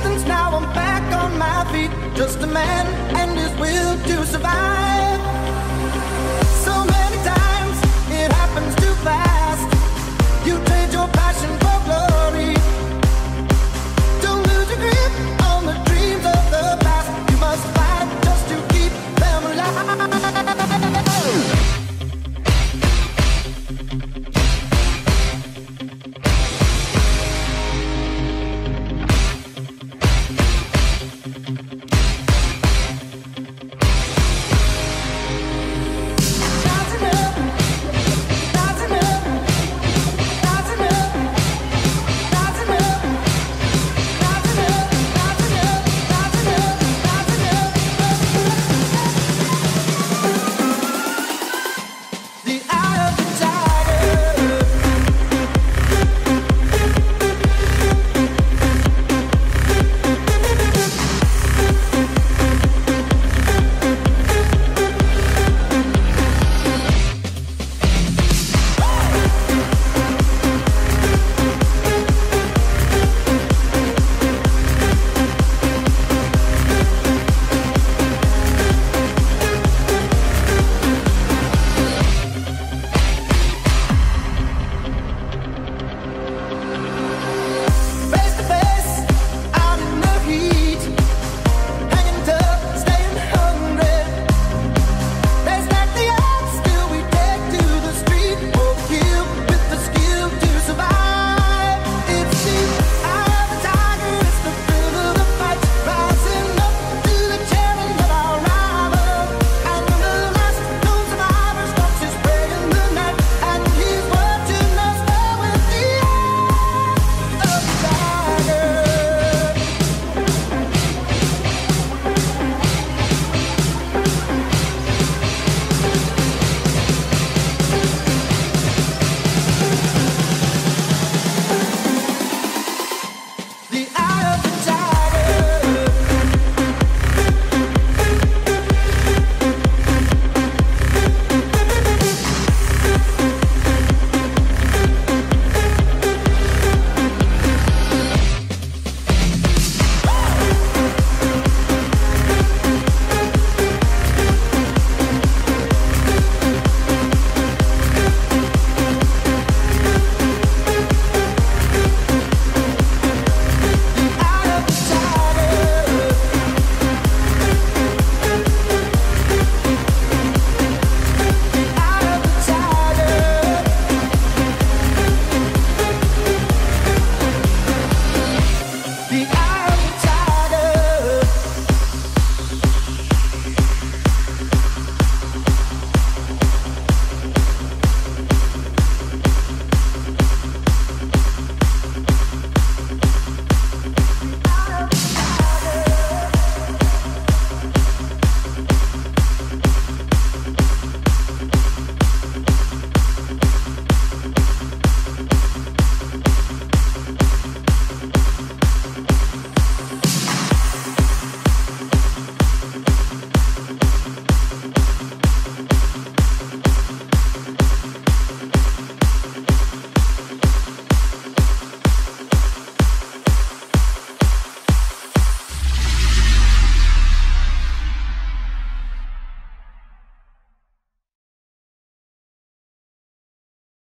distance, now I'm back on my feet. Just a man and his will to survive.